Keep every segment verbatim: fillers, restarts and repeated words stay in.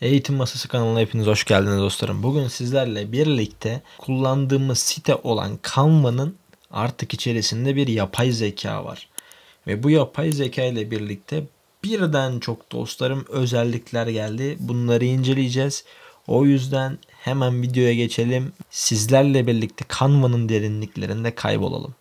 Eğitim Masası kanalına hepiniz hoş geldiniz dostlarım. Bugün sizlerle birlikte kullandığımız site olan Canva'nın artık içerisinde bir yapay zeka var. Ve bu yapay zeka ile birlikte birden çok dostlarım özellikler geldi. Bunları inceleyeceğiz. O yüzden hemen videoya geçelim. Sizlerle birlikte Canva'nın derinliklerinde kaybolalım.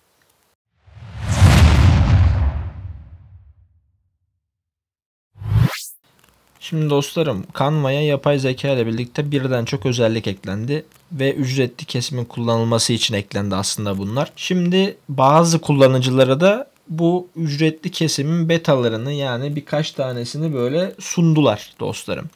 Şimdi dostlarım, Canva'ya yapay zeka ile birlikte birden çok özellik eklendi ve ücretli kesimin kullanılması için eklendi aslında bunlar. Şimdi bazı kullanıcılara da bu ücretli kesimin betalarını, yani birkaç tanesini böyle sundular dostlarım.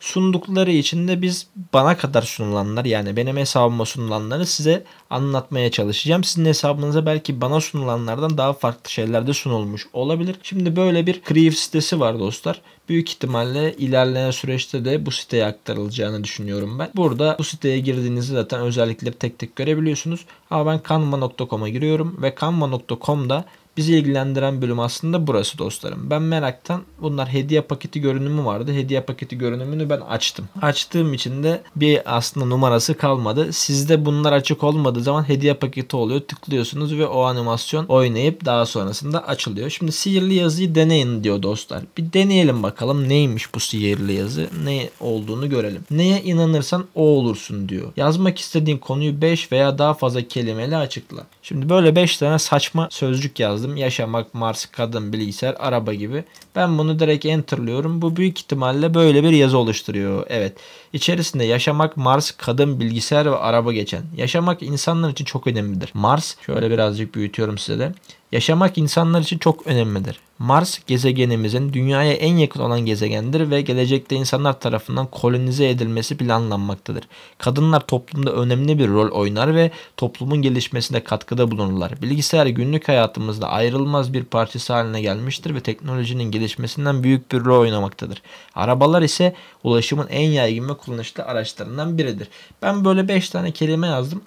Sundukları için de biz bana kadar sunulanlar, yani benim hesabıma sunulanları size anlatmaya çalışacağım. Sizin hesabınıza belki bana sunulanlardan daha farklı şeyler de sunulmuş olabilir. Şimdi böyle bir Creative sitesi var dostlar. Büyük ihtimalle ilerleyen süreçte de bu siteye aktarılacağını düşünüyorum ben. Burada bu siteye girdiğinizde zaten özellikleri tek tek görebiliyorsunuz. Ama ben canva nokta com'a giriyorum ve canva nokta com'da bizi ilgilendiren bölüm aslında burası dostlarım. Ben meraktan, bunlar hediye paketi görünümü vardı. Hediye paketi görünümünü ben açtım. Açtığım için de bir aslında numarası kalmadı. Sizde bunlar açık olmadığı zaman hediye paketi oluyor. Tıklıyorsunuz ve o animasyon oynayıp daha sonrasında açılıyor. Şimdi sihirli yazıyı deneyin diyor dostlar. Bir deneyelim bakalım neymiş bu sihirli yazı. Ne olduğunu görelim. Neye inanırsan o olursun diyor. Yazmak istediğin konuyu beş veya daha fazla kelimeyle açıkla. Şimdi böyle beş tane saçma sözcük yazdım. Yaşamak, Mars, kadın, bilgisayar, araba gibi. Ben bunu direkt enterlıyorum. Bu büyük ihtimalle böyle bir yazı oluşturuyor. Evet. İçerisinde yaşamak, Mars, kadın, bilgisayar ve araba geçen. Yaşamak insanlar için çok önemlidir. Mars, şöyle birazcık büyütüyorum size de. Yaşamak insanlar için çok önemlidir. Mars gezegenimizin dünyaya en yakın olan gezegendir ve gelecekte insanlar tarafından kolonize edilmesi planlanmaktadır. Kadınlar toplumda önemli bir rol oynar ve toplumun gelişmesine katkıda bulunurlar. Bilgisayar günlük hayatımızda ayrılmaz bir parçası haline gelmiştir ve teknolojinin gelişmesinden büyük bir rol oynamaktadır. Arabalar ise ulaşımın en yaygın ve kullanışlı araçlarından biridir. Ben böyle beş tane kelime yazdım.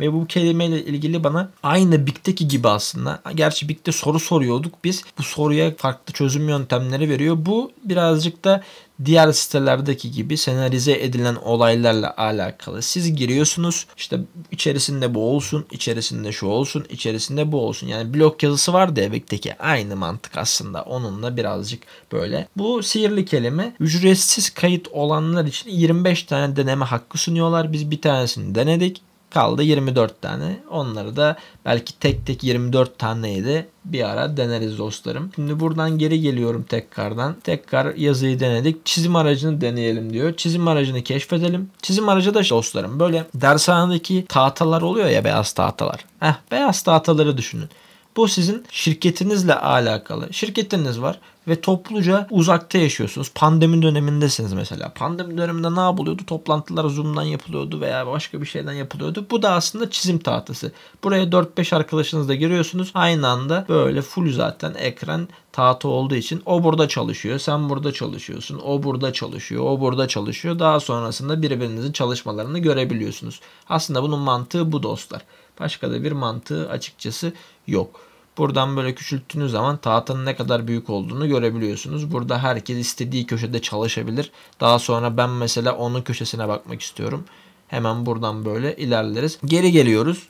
Ve bu kelimeyle ilgili bana aynı Big'teki gibi aslında. Gerçi Big'te soru soruyorduk biz. Bu soruya farklı çözüm yöntemleri veriyor. Bu birazcık da diğer sitelerdeki gibi senarize edilen olaylarla alakalı. Siz giriyorsunuz, işte içerisinde bu olsun, içerisinde şu olsun, içerisinde bu olsun. Yani blok yazısı vardı ya Big'teki, aynı mantık aslında. Onunla birazcık böyle. Bu sihirli kelime ücretsiz kayıt olanlar için yirmi beş tane deneme hakkı sunuyorlar. Biz bir tanesini denedik. Kaldı yirmi dört tane. Onları da belki tek tek yirmi dört taneyi de bir ara deneriz dostlarım. Şimdi buradan geri geliyorum tekrardan. Tekrar yazıyı denedik. Çizim aracını deneyelim diyor. Çizim aracını keşfedelim. Çizim aracı da dostlarım böyle dershanedeki tahtalar oluyor ya, beyaz tahtalar. Heh, beyaz tahtaları düşünün. Bu sizin şirketinizle alakalı. Şirketiniz var ve topluca uzakta yaşıyorsunuz. Pandemi dönemindesiniz mesela. Pandemi döneminde ne yapılıyordu? Toplantılar Zoom'dan yapılıyordu veya başka bir şeyden yapılıyordu. Bu da aslında çizim tahtası. Buraya dört beş arkadaşınızla giriyorsunuz. Aynı anda böyle full zaten ekran tahta olduğu için o burada çalışıyor, sen burada çalışıyorsun, o burada çalışıyor, o burada çalışıyor. Daha sonrasında birbirinizin çalışmalarını görebiliyorsunuz. Aslında bunun mantığı bu dostlar. Başka da bir mantığı açıkçası yok. Buradan böyle küçülttüğünüz zaman tahtanın ne kadar büyük olduğunu görebiliyorsunuz. Burada herkes istediği köşede çalışabilir. Daha sonra ben mesela onun köşesine bakmak istiyorum. Hemen buradan böyle ilerleriz. Geri geliyoruz.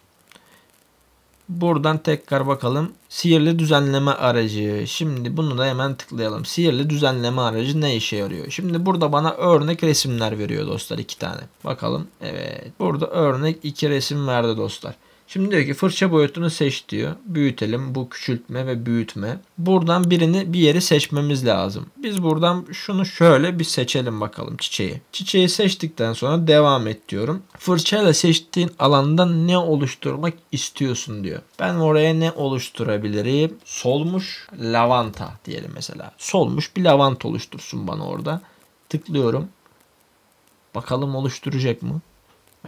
Buradan tekrar bakalım. Sihirli düzenleme aracı. Şimdi bunu da hemen tıklayalım. Sihirli düzenleme aracı ne işe yarıyor? Şimdi burada bana örnek resimler veriyor dostlar. iki tane. Bakalım. Evet. Burada örnek iki resim verdi dostlar. Şimdi diyor ki fırça boyutunu seç diyor. Büyütelim. Bu küçültme ve büyütme. Buradan birini, bir yeri seçmemiz lazım. Biz buradan şunu şöyle bir seçelim bakalım, çiçeği. Çiçeği seçtikten sonra devam et diyorum. Fırçayla seçtiğin alandan ne oluşturmak istiyorsun diyor. Ben oraya ne oluşturabilirim? Solmuş lavanta diyelim mesela. Solmuş bir lavanta oluştursun bana orada. Tıklıyorum. Bakalım oluşturacak mı?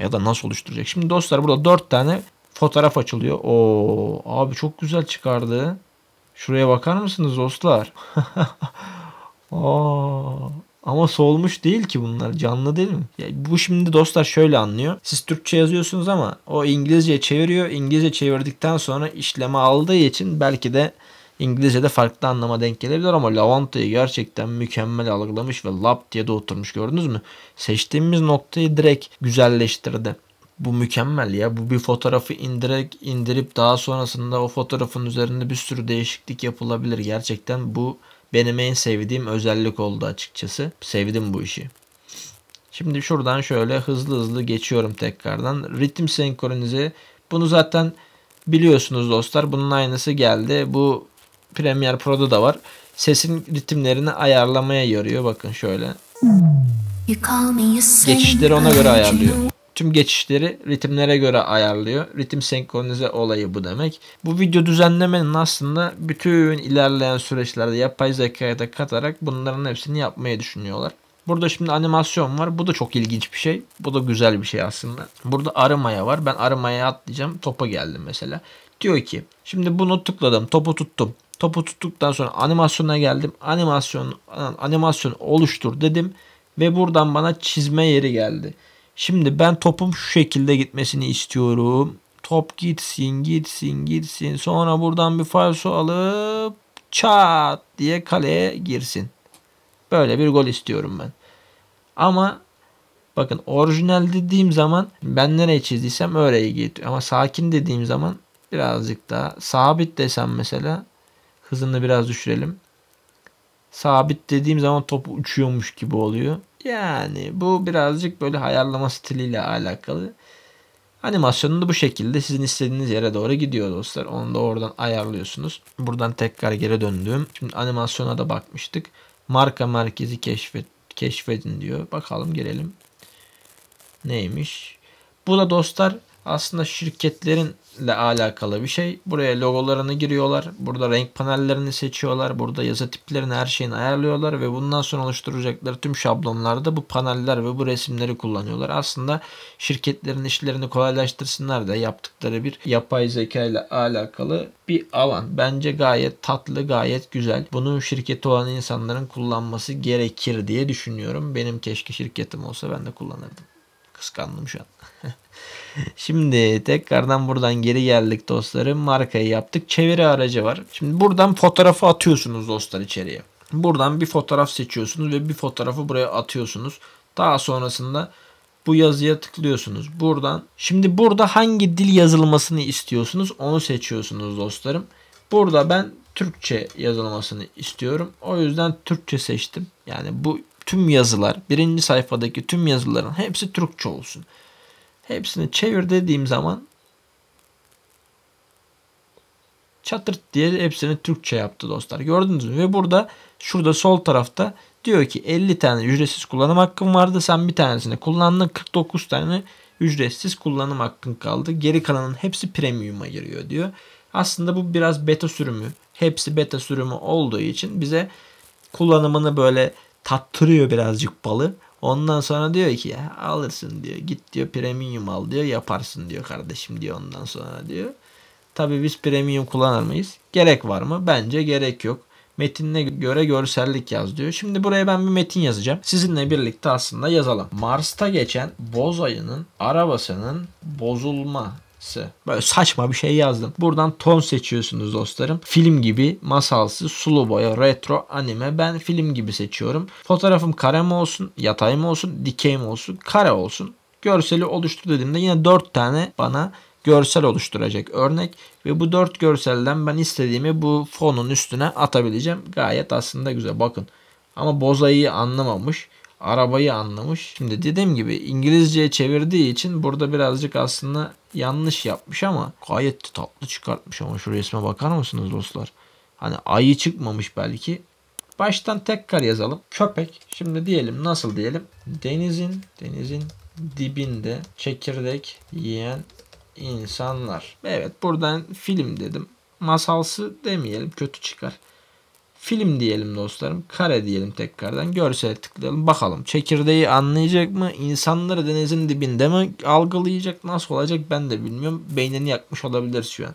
Ya da nasıl oluşturacak? Şimdi dostlar burada dört tane fotoğraf açılıyor. Oo, abi çok güzel çıkardı. Şuraya bakar mısınız dostlar? Oo, ama solmuş değil ki bunlar. Canlı değil mi? Ya, bu şimdi dostlar şöyle anlıyor. Siz Türkçe yazıyorsunuz ama o İngilizce'ye çeviriyor. İngilizce çevirdikten sonra işleme aldığı için belki de İngilizce'de farklı anlama denk gelebilir ama lavantayı gerçekten mükemmel algılamış ve lap diye de oturmuş, gördünüz mü? Seçtiğimiz noktayı direkt güzelleştirdi. Bu mükemmel ya. Bu bir fotoğrafı indirip, indirip daha sonrasında o fotoğrafın üzerinde bir sürü değişiklik yapılabilir. Gerçekten bu benim en sevdiğim özellik oldu açıkçası. Sevdim bu işi. Şimdi şuradan şöyle hızlı hızlı geçiyorum tekrardan. Ritim senkronize. Bunu zaten biliyorsunuz dostlar. Bunun aynısı geldi. Bu Premiere Pro'da da var. Sesin ritimlerini ayarlamaya yarıyor. Bakın şöyle. Geçişleri ona göre ayarlıyor. Tüm geçişleri ritimlere göre ayarlıyor. Ritim senkronize olayı bu demek. Bu video düzenlemenin aslında bütün ilerleyen süreçlerde yapay zekaya da katarak bunların hepsini yapmayı düşünüyorlar. Burada şimdi animasyon var. Bu da çok ilginç bir şey. Bu da güzel bir şey aslında. Burada arımaya var. Ben arımaya atlayacağım. Topa geldim mesela. Diyor ki şimdi bunu tıkladım. Topu tuttum. Topu tuttuktan sonra animasyona geldim. Animasyon, animasyon oluştur dedim. Ve buradan bana çizme yeri geldi. Şimdi ben topum şu şekilde gitmesini istiyorum. Top gitsin, gitsin, gitsin. Sonra buradan bir falso alıp çat diye kaleye girsin. Böyle bir gol istiyorum ben. Ama bakın orijinal dediğim zaman ben nereye çizdiysem oraya gidiyor. Ama sakin dediğim zaman birazcık daha sabit desem mesela, hızını biraz düşürelim. Sabit dediğim zaman top uçuyormuş gibi oluyor. Yani bu birazcık böyle ayarlama stiliyle alakalı. Animasyonun da bu şekilde sizin istediğiniz yere doğru gidiyor dostlar. Onu da oradan ayarlıyorsunuz. Buradan tekrar geri döndüm. Şimdi animasyona da bakmıştık. Marka merkezi keşfet, keşfedin diyor. Bakalım, girelim. Neymiş? Bu da dostlar aslında şirketlerinle alakalı bir şey. Buraya logolarını giriyorlar. Burada renk panellerini seçiyorlar. Burada yazı tiplerini, her şeyini ayarlıyorlar. Ve bundan sonra oluşturacakları tüm şablonlarda bu paneller ve bu resimleri kullanıyorlar. Aslında şirketlerin işlerini kolaylaştırsınlar da yaptıkları bir yapay zeka ile alakalı bir alan. Bence gayet tatlı, gayet güzel. Bunun şirketi olan insanların kullanması gerekir diye düşünüyorum. Benim keşke şirketim olsa, ben de kullanırdım. Kıskandım şu an. Şimdi tekrardan buradan geri geldik dostlarım. Markayı yaptık. Çeviri aracı var. Şimdi buradan fotoğrafı atıyorsunuz dostlar içeriye. Buradan bir fotoğraf seçiyorsunuz ve bir fotoğrafı buraya atıyorsunuz. Daha sonrasında bu yazıya tıklıyorsunuz. Buradan. Şimdi burada hangi dil yazılmasını istiyorsunuz? Onu seçiyorsunuz dostlarım. Burada ben Türkçe yazılmasını istiyorum. O yüzden Türkçe seçtim. Yani bu tüm yazılar, birinci sayfadaki tüm yazıların hepsi Türkçe olsun. Hepsini çevir dediğim zaman çatırt diye hepsini Türkçe yaptı dostlar. Gördünüz mü? Ve burada şurada sol tarafta diyor ki elli tane ücretsiz kullanım hakkın vardı. Sen bir tanesini kullandın. kırk dokuz tane ücretsiz kullanım hakkın kaldı. Geri kalanın hepsi premium'a giriyor diyor. Aslında bu biraz beta sürümü. Hepsi beta sürümü olduğu için bize kullanımını böyle tattırıyor birazcık balı. Ondan sonra diyor ki ya, alırsın diyor. Git diyor premium al diyor. Yaparsın diyor kardeşim diyor ondan sonra diyor. Tabii biz premium kullanır mıyız? Gerek var mı? Bence gerek yok. Metinine göre görsellik yaz diyor. Şimdi buraya ben bir metin yazacağım. Sizinle birlikte aslında yazalım. Mars'ta geçen boz ayının arabasının bozulması. Böyle saçma bir şey yazdım. Buradan ton seçiyorsunuz dostlarım. Film gibi, masalsı, sulu boya, retro, anime. Ben film gibi seçiyorum. Fotoğrafım kare mi olsun, yatay mı olsun, dikey mi olsun, kare olsun. Görseli oluştur dediğimde yine dört tane bana görsel oluşturacak örnek. Ve bu dört görselden ben istediğimi bu fonun üstüne atabileceğim. Gayet aslında güzel. Bakın. Ama bozayı anlamamış. Arabayı anlamış. Şimdi dediğim gibi İngilizceye çevirdiği için burada birazcık aslında yanlış yapmış ama gayet tatlı çıkartmış. Ama şu resme bakar mısınız dostlar? Hani ayı çıkmamış belki. Baştan tekrar yazalım. Köpek. Şimdi diyelim, nasıl diyelim? Denizin, denizin dibinde çekirdek yiyen insanlar. Evet, buradan film dedim. Masalsı demeyelim, kötü çıkar. Film diyelim dostlarım. Kare diyelim tekrardan. Görsele tıklayalım. Bakalım çekirdeği anlayacak mı? İnsanları denizin dibinde mi algılayacak? Nasıl olacak ben de bilmiyorum. Beynini yakmış olabilir şu an.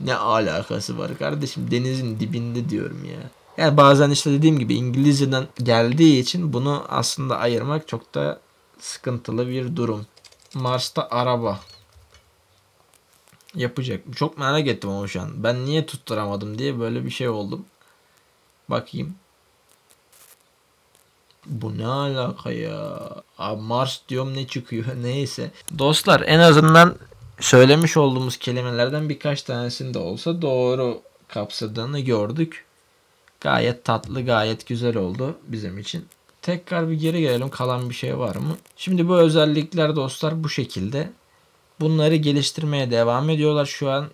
Ne alakası var kardeşim? Denizin dibinde diyorum ya. Yani bazen işte dediğim gibi İngilizceden geldiği için bunu aslında ayırmak çok da sıkıntılı bir durum. Mars'ta araba. yapacak. Çok merak ettim ama şu an. Ben niye tutturamadım diye böyle bir şey oldum. Bakayım. Bu ne alaka ya? Abi Mars diyorum ne çıkıyor? Neyse. Dostlar en azından söylemiş olduğumuz kelimelerden birkaç tanesini de olsa doğru kapsadığını gördük. Gayet tatlı, gayet güzel oldu bizim için. Tekrar bir geri gelelim. Kalan bir şey var mı? Şimdi bu özellikler dostlar bu şekilde. Bunları geliştirmeye devam ediyorlar. Şu an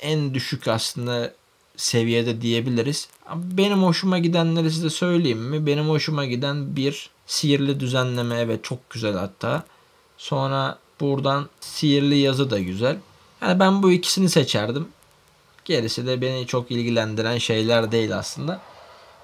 en düşük aslında seviyede diyebiliriz. Benim hoşuma gidenleri size söyleyeyim mi? Benim hoşuma giden bir sihirli düzenleme. Evet çok güzel hatta. Sonra buradan sihirli yazı da güzel. Yani ben bu ikisini seçerdim. Gerisi de beni çok ilgilendiren şeyler değil aslında.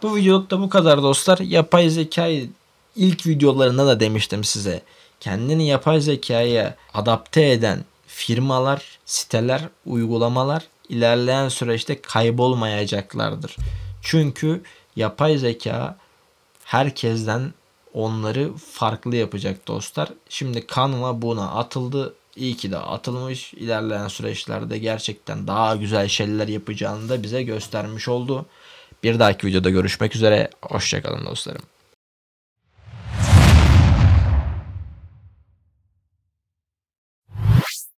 Bu videoluk da bu kadar dostlar. Yapay zekayı ilk videolarında da demiştim size. Kendini yapay zekaya adapte eden firmalar, siteler, uygulamalar ilerleyen süreçte kaybolmayacaklardır. Çünkü yapay zeka herkesten onları farklı yapacak dostlar. Şimdi Canva buna atıldı. İyi ki de atılmış. İlerleyen süreçlerde gerçekten daha güzel şeyler yapacağını da bize göstermiş oldu. Bir dahaki videoda görüşmek üzere. Hoşça kalın dostlarım.